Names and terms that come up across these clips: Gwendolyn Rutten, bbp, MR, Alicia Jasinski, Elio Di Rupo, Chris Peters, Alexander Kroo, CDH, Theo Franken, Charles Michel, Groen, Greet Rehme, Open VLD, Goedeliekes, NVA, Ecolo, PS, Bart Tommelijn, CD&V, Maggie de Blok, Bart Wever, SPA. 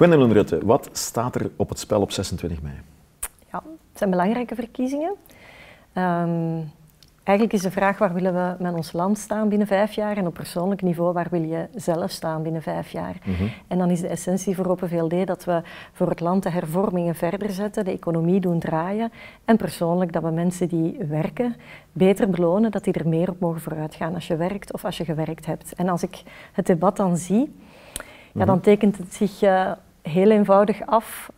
Gwendolyn Rutten, wat staat er op het spel op 26 mei? Ja, het zijn belangrijke verkiezingen. Eigenlijk is de vraag waar willen we met ons land staan binnen 5 jaar en op persoonlijk niveau waar wil je zelf staan binnen 5 jaar. Mm-hmm. En dan is de essentie voor Open VLD dat we voor het land de hervormingen verder zetten, de economie doen draaien en persoonlijk dat we mensen die werken beter belonen, dat die er meer op mogen vooruitgaan als je werkt of als je gewerkt hebt. En als ik het debat dan zie, mm-hmm. ja, dan tekent het zich heel eenvoudig af.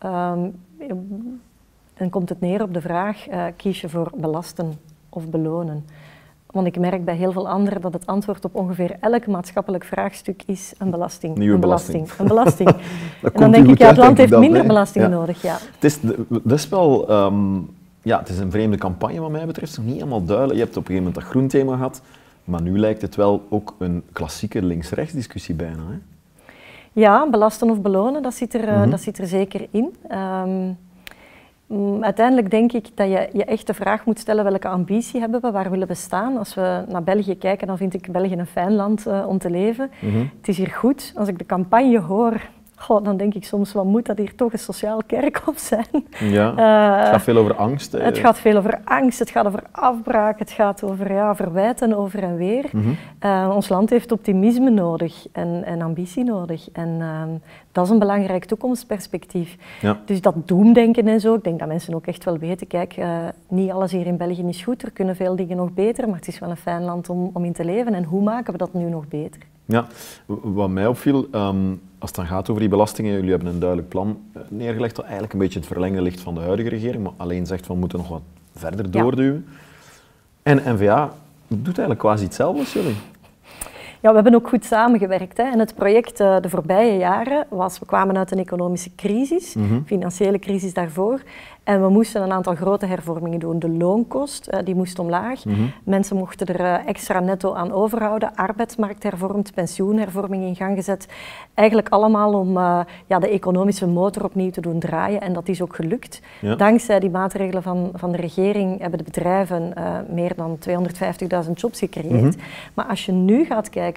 Dan komt het neer op de vraag, kies je voor belasten of belonen? Want ik merk bij heel veel anderen dat het antwoord op ongeveer elk maatschappelijk vraagstuk is een belasting. Nieuwe een belasting. En dan denk ik, ja, het land heeft minder belasting nodig. Ja. Het is dus wel, ja, het is een vreemde campagne wat mij betreft, nog niet helemaal duidelijk. Je hebt op een gegeven moment dat groen thema gehad, maar nu lijkt het wel ook een klassieke links-rechts discussie bijna. Hè? Ja, belasten of belonen, dat zit er, mm-hmm. dat zit er zeker in. Uiteindelijk denk ik dat je je echt de vraag moet stellen welke ambitie hebben we, waar willen we staan. Als we naar België kijken, dan vind ik België een fijn land om te leven. Mm-hmm. Het is hier goed. Als ik de campagne hoor, goh, dan denk ik soms, wat moet dat hier toch een sociaal kerkhof zijn? Ja, het gaat veel over angst. Het gaat veel over angst, het gaat over afbraak, het gaat over verwijten over en weer. Mm-hmm. Ons land heeft optimisme nodig en ambitie nodig. En dat is een belangrijk toekomstperspectief. Ja. Dus dat doemdenken en zo, ik denk dat mensen ook echt wel weten, kijk, niet alles hier in België is goed, er kunnen veel dingen nog beter, maar het is wel een fijn land om in te leven. En hoe maken we dat nu nog beter? Ja, wat mij opviel, als het dan gaat over die belastingen, jullie hebben een duidelijk plan neergelegd dat eigenlijk een beetje het verlengde ligt van de huidige regering, maar alleen zegt van we moeten nog wat verder doorduwen. Ja. En NVA doet eigenlijk quasi hetzelfde als jullie. Ja, we hebben ook goed samengewerkt. Hè. En het project de voorbije jaren was, we kwamen uit een economische crisis, mm-hmm. financiële crisis daarvoor, en we moesten een aantal grote hervormingen doen. De loonkost, die moest omlaag. Mm-hmm. Mensen mochten er extra netto aan overhouden. Arbeidsmarkt hervormd, pensioenhervorming in gang gezet. Eigenlijk allemaal om ja, de economische motor opnieuw te doen draaien. En dat is ook gelukt. Ja. Dankzij die maatregelen van de regering hebben de bedrijven meer dan 250.000 jobs gecreëerd. Mm-hmm. Maar als je nu gaat kijken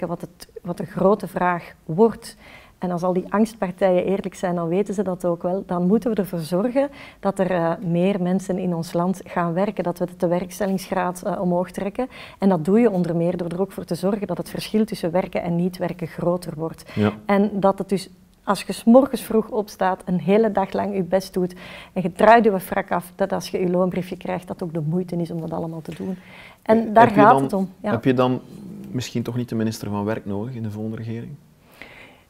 wat de grote vraag wordt, en als al die angstpartijen eerlijk zijn, dan weten ze dat ook wel. Dan moeten we ervoor zorgen dat er meer mensen in ons land gaan werken. Dat we de tewerkstellingsgraad omhoog trekken. En dat doe je onder meer door er ook voor te zorgen dat het verschil tussen werken en niet werken groter wordt. Ja. En dat het dus, als je 's morgens vroeg opstaat, een hele dag lang je best doet en je draait je frak af, dat als je je loonbriefje krijgt, dat ook de moeite is om dat allemaal te doen. En daar gaat het om. Ja. Heb je dan misschien toch niet de minister van Werk nodig in de volgende regering?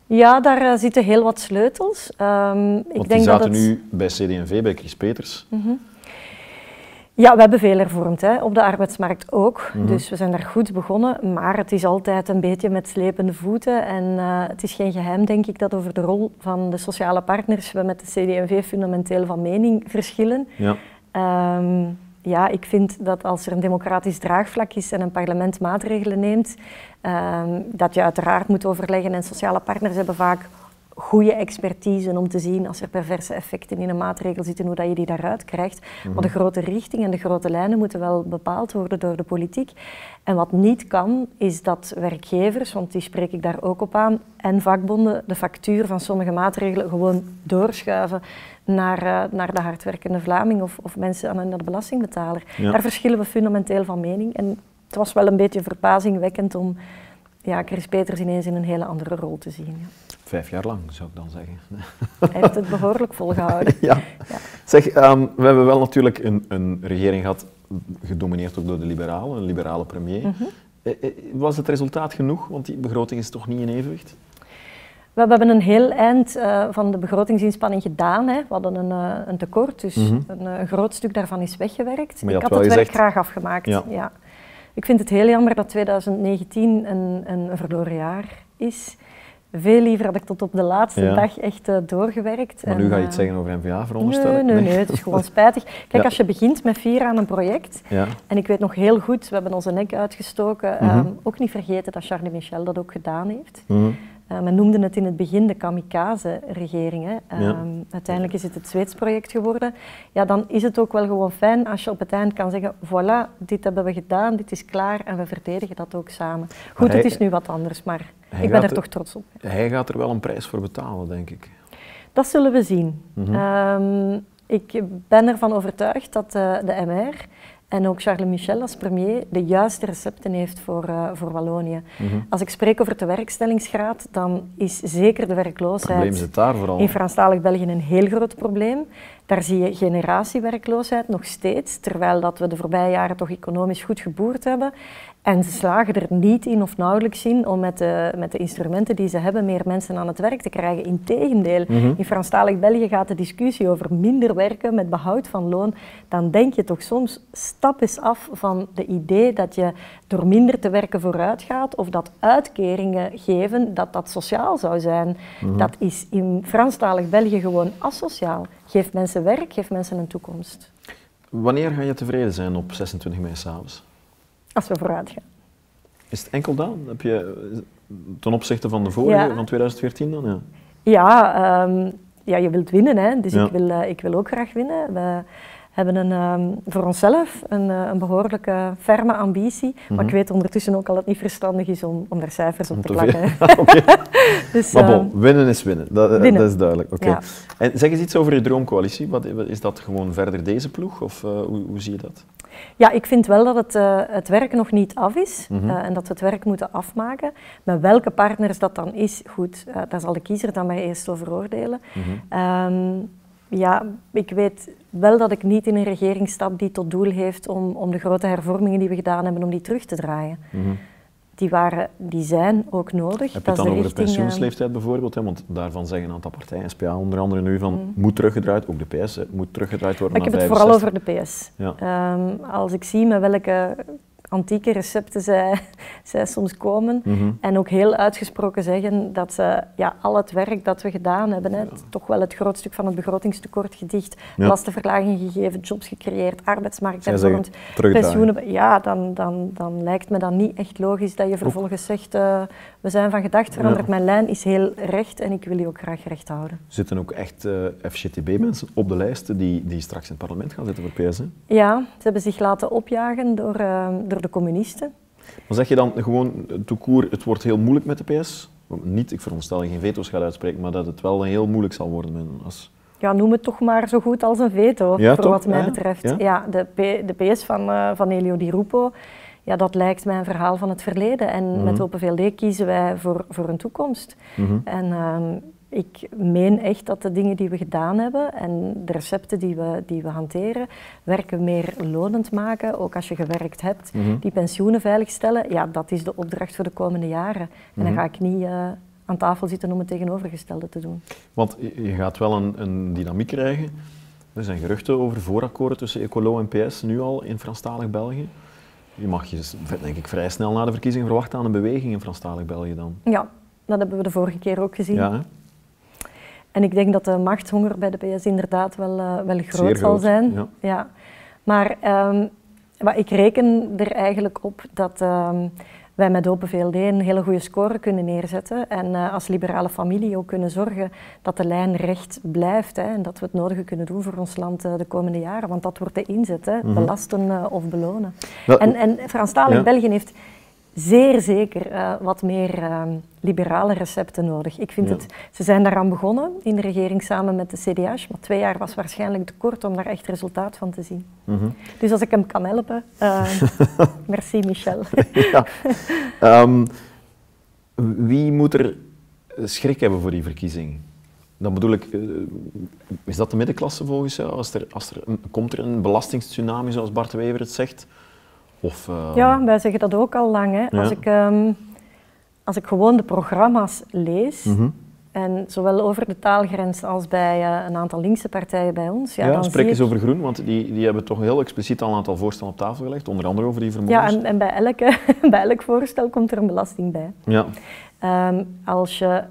Ja, daar zitten heel wat sleutels. Want die zaten nu bij CD&V, bij Chris Peters. Mm-hmm. Ja, we hebben veel hervormd, hè. Op de arbeidsmarkt ook. Mm-hmm. Dus we zijn daar goed begonnen, maar het is altijd een beetje met slepende voeten. En het is geen geheim, denk ik, dat over de rol van de sociale partners we met de CD&V fundamenteel van mening verschillen. Ja. Ja, ik vind dat als er een democratisch draagvlak is en een parlement maatregelen neemt, dat je uiteraard moet overleggen. En sociale partners hebben vaak goede expertise om te zien als er perverse effecten in een maatregel zitten, hoe dat je die daaruit krijgt. Mm-hmm. Maar de grote richting en de grote lijnen moeten wel bepaald worden door de politiek. En wat niet kan, is dat werkgevers, want die spreek ik daar ook op aan, en vakbonden de factuur van sommige maatregelen gewoon doorschuiven naar de hardwerkende Vlaming of mensen naar de belastingbetaler. Ja. Daar verschillen we fundamenteel van mening. En het was wel een beetje verbazingwekkend om ja, Chris Peters ineens in een hele andere rol te zien. Ja. 5 jaar lang, zou ik dan zeggen. Hij heeft het behoorlijk volgehouden. Ja. Ja. Zeg, we hebben wel natuurlijk een regering gehad, gedomineerd ook door de liberalen, een liberale premier. Mm-hmm. Was het resultaat genoeg? Want die begroting is toch niet in evenwicht? We hebben een heel eind van de begrotingsinspanning gedaan. Hè. We hadden een tekort, dus mm-hmm. een groot stuk daarvan is weggewerkt. Ik had het werk graag afgemaakt. Ja. Ja. Ik vind het heel jammer dat 2019 een verloren jaar is. Veel liever had ik tot op de laatste dag echt doorgewerkt. Maar en, nu ga je iets zeggen over NVA, veronderstel ik? Nee, het is gewoon spijtig. Kijk, als je begint met 4 aan een project, en ik weet nog heel goed, we hebben onze nek uitgestoken, mm-hmm. Ook niet vergeten dat Charles Michel dat ook gedaan heeft. Mm-hmm. Men noemde het in het begin de kamikaze-regering. Uiteindelijk is het Zweeds project geworden. Ja, dan is het ook wel gewoon fijn als je op het eind kan zeggen, voilà, dit hebben we gedaan, dit is klaar en we verdedigen dat ook samen. Goed, het is nu wat anders, maar ik ben er toch trots op. Hij gaat er wel een prijs voor betalen, denk ik. Dat zullen we zien. Mm-hmm. Ik ben ervan overtuigd dat de MR en ook Charles Michel als premier de juiste recepten heeft voor Wallonië. Mm-hmm. Als ik spreek over de werkstellingsgraad, dan is zeker de werkloosheid in Franstalig België een heel groot probleem. Daar zie je generatiewerkloosheid nog steeds, terwijl dat we de voorbije jaren toch economisch goed geboerd hebben. En ze slagen er niet in of nauwelijks in om met de instrumenten die ze hebben meer mensen aan het werk te krijgen. Integendeel, mm-hmm. in Franstalig België gaat de discussie over minder werken met behoud van loon. Dan denk je toch soms stap eens af van de idee dat je door minder te werken vooruit gaat of dat uitkeringen geven, dat dat sociaal zou zijn. Mm-hmm. Dat is in Franstalig België gewoon asociaal. Geef mensen werk, geef mensen een toekomst. Wanneer ga je tevreden zijn op 26 mei 's avonds? Als we vooruit gaan. Is het enkel dan? Heb je ten opzichte van de vorige, ja. van 2014 dan? Ja, ja, ja, je wilt winnen, hè? Dus ja. ik wil ook graag winnen. We hebben voor onszelf een behoorlijke ferme ambitie. Mm-hmm. Maar ik weet ondertussen ook al dat het niet verstandig is om daar cijfers op te plakken. Okay. Dus, maar bon, winnen is winnen. Dat is duidelijk. Okay. Ja. En zeg eens iets over je droomcoalitie. Is dat gewoon verder deze ploeg? Of hoe zie je dat? Ja, ik vind wel dat het werk nog niet af is mm-hmm. En dat we het werk moeten afmaken. Met welke partners dat dan is, goed, daar zal de kiezer dan maar eerst over oordelen. Mm-hmm. Ja, ik weet wel dat ik niet in een regering stap die tot doel heeft om de grote hervormingen die we gedaan hebben, om die terug te draaien. Mm-hmm. Die zijn ook nodig. Heb je het dan over de pensioensleeftijd bijvoorbeeld? Hè? Want daarvan zeggen een aantal partijen, SPA onder andere nu, van moet teruggedraaid, ook de PS, hè, moet teruggedraaid worden. Maar ik heb het vooral over de PS. Ja. Als ik zie met welke antieke recepten zij soms komen mm-hmm. en ook heel uitgesproken zeggen dat ze al het werk dat we gedaan hebben, hè, toch wel het groot stuk van het begrotingstekort gedicht, lastenverlaging gegeven, jobs gecreëerd, arbeidsmarkt hervormd, pensioenen... Ja, dan lijkt me dat niet echt logisch dat je vervolgens zegt we zijn van gedacht veranderd, mijn lijn is heel recht en ik wil die ook graag recht houden. Zitten ook echt FGTB-mensen op de lijst die straks in het parlement gaan zitten voor PS? Hè? Ja, ze hebben zich laten opjagen door de communisten. Maar zeg je dan gewoon, tout court, het wordt heel moeilijk met de PS? Niet, ik veronderstel dat je geen veto's gaat uitspreken, maar dat het wel heel moeilijk zal worden. Ja, noem het toch maar zo goed als een veto, ja, voor toch? Wat mij betreft. Ja? Ja, de PS van Elio Di Rupo, ja, dat lijkt mij een verhaal van het verleden. En mm-hmm. met Open VLD kiezen wij voor een toekomst. Mm-hmm. En ik meen echt dat de dingen die we gedaan hebben en de recepten die we hanteren, werken meer lonend maken, ook als je gewerkt hebt, mm-hmm. die pensioenen veiligstellen, ja, dat is de opdracht voor de komende jaren. En mm-hmm. dan ga ik niet aan tafel zitten om het tegenovergestelde te doen. Want je gaat wel een dynamiek krijgen. Er zijn geruchten over voorakkoorden tussen Ecolo en PS nu al in Franstalig België. Je mag je, denk ik, vrij snel na de verkiezingen verwachten aan een beweging in Franstalig België dan. Ja, dat hebben we de vorige keer ook gezien. Ja, en ik denk dat de machtshonger bij de PS inderdaad wel groot zal zijn. Ja. Ja. Maar ik reken er eigenlijk op dat wij met Open VLD een hele goede score kunnen neerzetten. En als liberale familie ook kunnen zorgen dat de lijn recht blijft. Hè, en dat we het nodige kunnen doen voor ons land de komende jaren. Want dat wordt de inzet, hè, mm-hmm. belasten of belonen. Dat, en Franstalig België heeft zeer zeker wat meer liberale recepten nodig. Ik vind het, ze zijn daaraan begonnen in de regering samen met de CDH, maar 2 jaar was waarschijnlijk te kort om daar echt resultaat van te zien. Mm-hmm. Dus als ik hem kan helpen, merci Michel. Ja. Wie moet er schrik hebben voor die verkiezing? Dan bedoel ik, is dat de middenklasse volgens jou? Komt er een belastingstsunami zoals Bart Wever het zegt? Of, Ja, wij zeggen dat ook al lang. Hè. Ja. Als ik gewoon de programma's lees, mm-hmm. en zowel over de taalgrens als bij een aantal linkse partijen bij ons... Ja, dan spreek eens over Groen, want die hebben toch heel expliciet al een aantal voorstellen op tafel gelegd, onder andere over die vermogens. Ja, en bij elk voorstel komt er een belasting bij. Ja. Als je...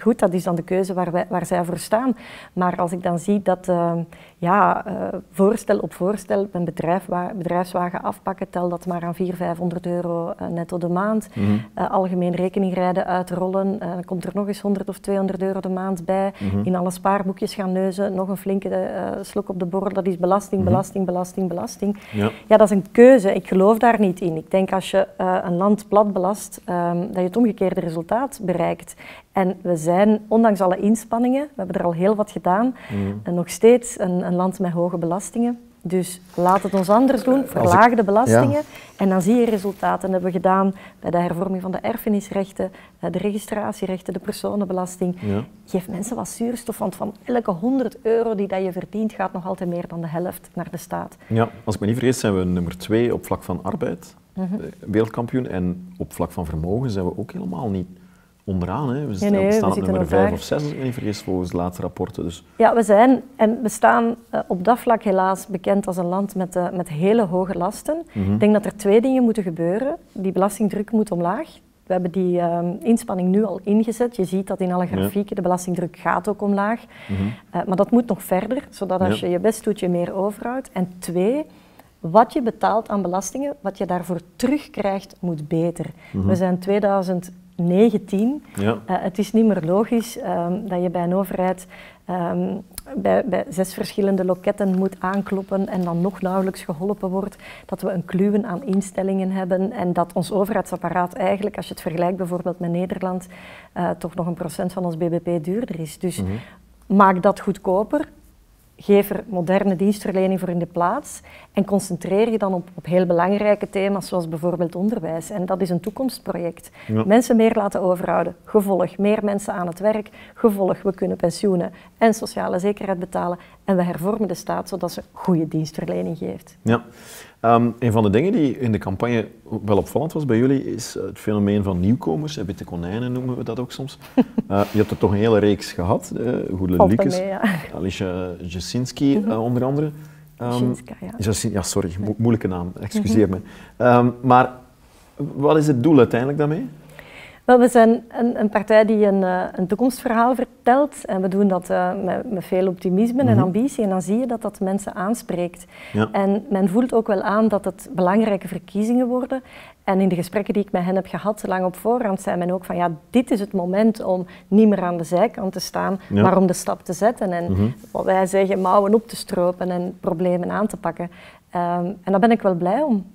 goed, dat is dan de keuze waar zij voor staan. Maar als ik dan zie dat ja, voorstel op voorstel, een bedrijfswagen afpakken, tel dat maar aan 400-500 euro netto de maand. Mm-hmm. Algemeen rekeningrijden uitrollen, dan komt er nog eens 100 of 200 euro de maand bij. Mm-hmm. In alle spaarboekjes gaan neuzen, nog een flinke slok op de borrel, dat is belasting, mm-hmm. belasting. Ja. Ja, dat is een keuze. Ik geloof daar niet in. Ik denk als je een land plat belast, dat je het omgekeerde resultaat bereikt. En we zijn, ondanks alle inspanningen, we hebben er al heel wat gedaan, mm. en nog steeds een land met hoge belastingen. Dus laat het ons anders doen, verlaag de belastingen en dan zie je resultaten. Dat hebben we gedaan bij de hervorming van de erfenisrechten, de registratierechten, de personenbelasting. Ja. Geef mensen wat zuurstof, want van elke 100 euro die dat je verdient, gaat nog altijd meer dan de helft naar de staat. Ja, als ik me niet vergis zijn we nummer 2 op vlak van arbeid, wereldkampioen. En op vlak van vermogen zijn we ook helemaal niet onderaan, hè. We staan op nummer 5 of 6, als ik me niet vergis, volgens de laatste rapporten. Dus. Ja, we zijn en we staan op dat vlak helaas bekend als een land met hele hoge lasten. Mm-hmm. Ik denk dat er 2 dingen moeten gebeuren. Die belastingdruk moet omlaag. We hebben die inspanning nu al ingezet. Je ziet dat in alle grafieken, de belastingdruk gaat ook omlaag. Mm-hmm. Maar dat moet nog verder, zodat als je je best doet, je meer overhoudt. En 2... wat je betaalt aan belastingen, wat je daarvoor terugkrijgt, moet beter. Mm-hmm. We zijn 2019. Ja. Het is niet meer logisch dat je bij een overheid bij 6 verschillende loketten moet aankloppen en dan nog nauwelijks geholpen wordt. Dat we een kluwen aan instellingen hebben en dat ons overheidsapparaat eigenlijk, als je het vergelijkt bijvoorbeeld met Nederland, toch nog 1% van ons bbp duurder is. Dus maak dat goedkoper. Geef er moderne dienstverlening voor in de plaats en concentreer je dan op heel belangrijke thema's zoals bijvoorbeeld onderwijs. En dat is een toekomstproject. Ja. Mensen meer laten overhouden, gevolg. Meer mensen aan het werk, gevolg. We kunnen pensioenen en sociale zekerheid betalen en we hervormen de staat zodat ze goede dienstverlening geeft. Ja. Een van de dingen die in de campagne wel opvallend was bij jullie is het fenomeen van nieuwkomers. Witte konijnen noemen we dat ook soms. Je hebt er toch een hele reeks gehad. Goedeliekes, Alicia Jasinski onder andere. Jasinska, sorry, moeilijke naam, excuseer me. Maar wat is het doel uiteindelijk daarmee? Wel, we zijn een partij die een toekomstverhaal vertelt en we doen dat met veel optimisme en ambitie en dan zie je dat dat mensen aanspreekt. Ja. En men voelt ook wel aan dat het belangrijke verkiezingen worden en in de gesprekken die ik met hen heb gehad, lang op voorhand, zei men ook van ja, dit is het moment om niet meer aan de zijkant te staan, maar om de stap te zetten en wat wij zeggen, mouwen op te stropen en problemen aan te pakken. En daar ben ik wel blij om.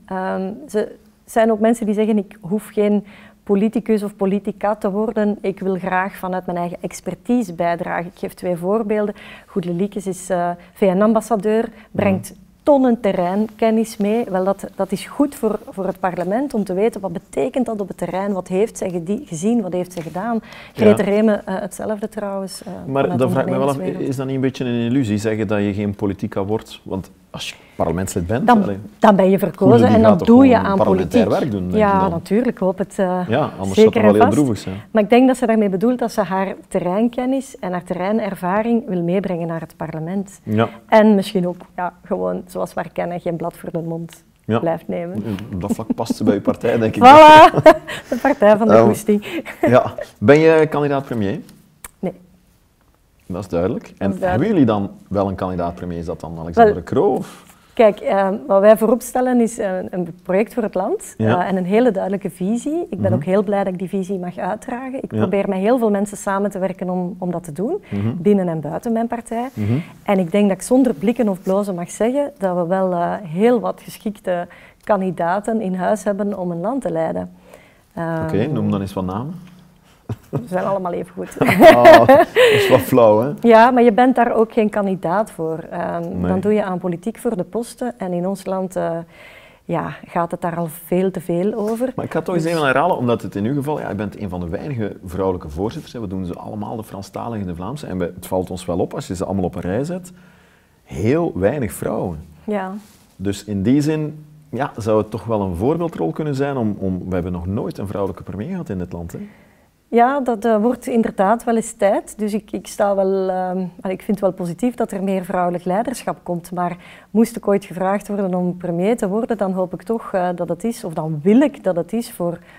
Ze zijn ook mensen die zeggen ik hoef geen politicus of politica te worden. Ik wil graag vanuit mijn eigen expertise bijdragen. Ik geef 2 voorbeelden. Goedeliekes is VN-ambassadeur, brengt tonnen terreinkennis mee. Wel, dat is goed voor het parlement om te weten wat betekent dat op het terrein, wat heeft zij gezien, wat heeft zij gedaan. Greet Rehme, hetzelfde trouwens. Maar dan vraag ik me wel af, is dat niet een beetje een illusie, zeggen dat je geen politica wordt? Want als je parlementslid bent, dan ben je verkozen en dan doe je aan politiek. Werk doen, ja, natuurlijk. Ik hoop het anders zeker dat wel heel droevig zijn. Maar ik denk dat ze daarmee bedoelt dat ze haar terreinkennis en haar terreinervaring wil meebrengen naar het parlement. Ja. En misschien ook gewoon, zoals we haar kennen, geen blad voor de mond blijft nemen. Op dat vlak past ze bij uw partij, denk ik. Voilà, de partij van de goesting. Ja. Ben je kandidaat-premier? Dat is duidelijk. En hebben jullie dan wel een kandidaat-premier? Is dat dan Alexander Kroo? Kijk, wat wij voorop stellen is een project voor het land en een hele duidelijke visie. Ik ben ook heel blij dat ik die visie mag uitdragen. Ik probeer met heel veel mensen samen te werken om dat te doen, binnen en buiten mijn partij. En ik denk dat ik zonder blikken of blozen mag zeggen dat we wel heel wat geschikte kandidaten in huis hebben om een land te leiden. Oké, noem dan eens wat namen. We zijn allemaal even goed. Dat is wel flauw, hè? Ja, maar je bent daar ook geen kandidaat voor. Nee. Dan doe je aan politiek voor de posten. En in ons land gaat het daar al veel te veel over. Maar ik ga toch eens even herhalen, omdat het in uw geval... Ja, je bent een van de weinige vrouwelijke voorzitters. Hè. We doen ze allemaal, de Franstaligen en de Vlaamse. En het valt ons wel op, als je ze allemaal op een rij zet, heel weinig vrouwen. Ja. Dus in die zin... Ja, zou het toch wel een voorbeeldrol kunnen zijn om... We hebben nog nooit een vrouwelijke premier gehad in dit land, hè? Ja, dat wordt inderdaad wel eens tijd. Dus ik vind het wel positief dat er meer vrouwelijk leiderschap komt. Maar moest ik ooit gevraagd worden om premier te worden, dan hoop ik toch dat het is, of dan wil ik dat het is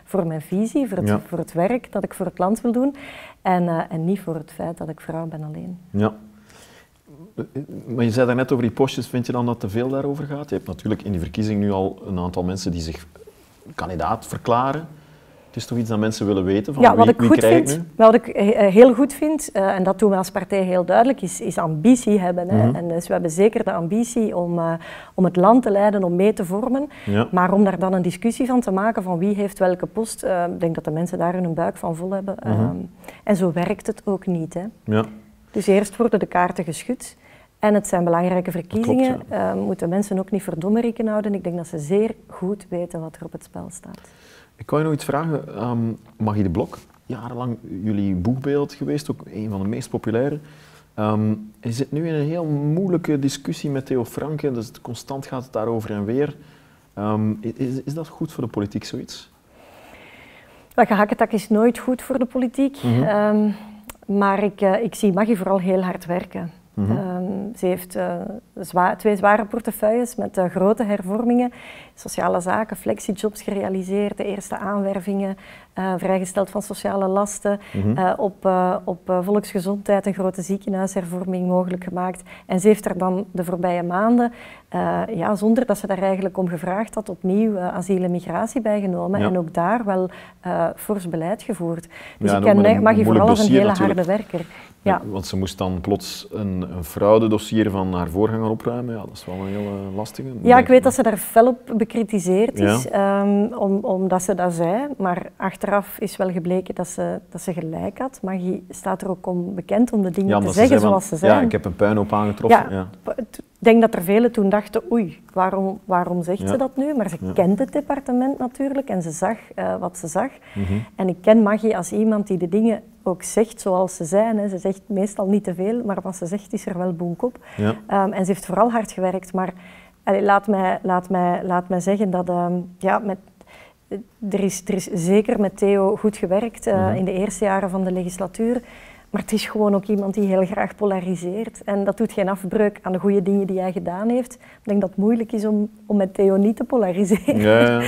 voor mijn visie, voor het werk dat ik voor het land wil doen. En niet voor het feit dat ik vrouw ben alleen. Ja. Maar je zei daarnet over die postjes, vind je dan dat te veel daarover gaat? Je hebt natuurlijk in die verkiezing nu al een aantal mensen die zich kandidaat verklaren. Het is toch iets dat mensen willen weten, van ja, wat ik heel goed vind, en dat doen we als partij heel duidelijk, is ambitie hebben. Hè. En dus we hebben zeker de ambitie om het land te leiden, om mee te vormen. Ja. Maar om daar dan een discussie van te maken van wie heeft welke post, ik denk dat de mensen daar hun buik van vol hebben. En zo werkt het ook niet. Hè. Ja. Dus eerst worden de kaarten geschud. En het zijn belangrijke verkiezingen. Klopt, ja. Moeten mensen ook niet voor dommerikken houden. Ik denk dat ze zeer goed weten wat er op het spel staat. Ik kan je nog iets vragen. Maggie de Blok, jarenlang jullie boegbeeld geweest, ook een van de meest populaire. Je zit nu in een heel moeilijke discussie met Theo Franken, dus constant gaat het daarover en weer. Is dat goed voor de politiek, zoiets? Dat gehakketak is nooit goed voor de politiek. Maar ik zie Maggie vooral heel hard werken. Ze heeft twee zware portefeuilles met grote hervormingen, sociale zaken, flexijobs gerealiseerd, de eerste aanwervingen, vrijgesteld van sociale lasten, op volksgezondheid een grote ziekenhuishervorming mogelijk gemaakt. En ze heeft er dan de voorbije maanden, zonder dat ze daar eigenlijk om gevraagd had, opnieuw asiel en migratie bijgenomen en ook daar wel fors beleid gevoerd. Dus ik ken Maggie vooral als een hele harde werker. Ja. Want ze moest dan plots een fraudedossier van haar voorganger opruimen. Ja, dat is wel een heel lastige. Ja, ik weet dat ze daar fel op bekritiseerd is, omdat ze dat zei. Maar achteraf is wel gebleken dat ze gelijk had. Maggie staat er ook bekend om de dingen te zeggen zoals ze zijn. Ja, ik heb een puinhoop aangetroffen. Ja, ja. Ik denk dat er velen toen dachten, oei, waarom zegt ze dat nu? Maar ze kent het departement natuurlijk en ze zag wat ze zag. En ik ken Maggie als iemand die de dingen ook zegt zoals ze zijn. Hè. Ze zegt meestal niet te veel, maar wat ze zegt is er wel boenk op. Ja. En ze heeft vooral hard gewerkt, maar allez, laat mij zeggen dat er is zeker met Theo goed gewerkt in de eerste jaren van de legislatuur. Maar het is gewoon ook iemand die heel graag polariseert. En dat doet geen afbreuk aan de goede dingen die hij gedaan heeft. Ik denk dat het moeilijk is om met Theo niet te polariseren. Ja.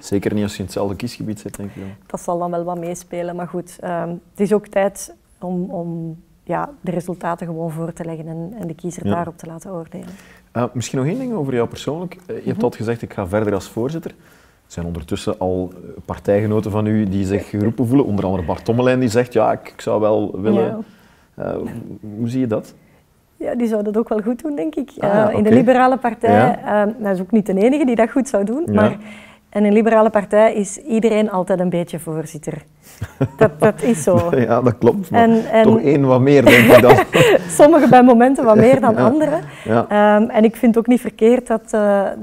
Zeker niet als je in hetzelfde kiesgebied zit, denk ik. Dat zal dan wel wat meespelen. Maar goed, het is ook tijd om de resultaten gewoon voor te leggen en de kiezer daarop te laten oordelen. Misschien nog één ding over jou persoonlijk. Je hebt altijd gezegd, ik ga verder als voorzitter. Er zijn ondertussen al partijgenoten van u die zich geroepen voelen. Onder andere Bart Tommelijn die zegt, ja, ik zou wel willen. Hoe zie je dat? Ja, die zou dat ook wel goed doen, denk ik. In de liberale partij, dat is ook niet de enige die dat goed zou doen. Ja. Maar in een liberale partij is iedereen altijd een beetje voorzitter. Dat is zo. Ja, dat klopt. En toch één wat meer, denk ik dan. Sommigen bij momenten wat meer dan anderen. Ja. En ik vind het ook niet verkeerd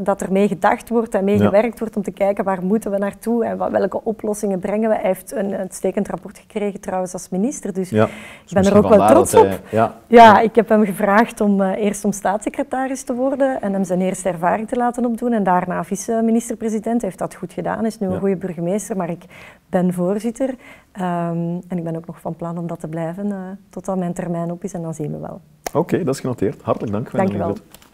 dat er mee gedacht wordt en mee gewerkt wordt om te kijken waar moeten we naartoe en welke oplossingen brengen we. Hij heeft een uitstekend rapport gekregen trouwens als minister, dus ik ben er ook wel trots op. Ja, ik heb hem gevraagd om eerst om staatssecretaris te worden en hem zijn eerste ervaring te laten opdoen en daarna vice-minister-president. Hij heeft dat goed gedaan, is nu een goede burgemeester, maar ik ben voorzitter. En ik ben ook nog van plan om dat te blijven totdat mijn termijn op is en dan zien we wel. Oké, dat is genoteerd. Hartelijk dank. Dank je wel.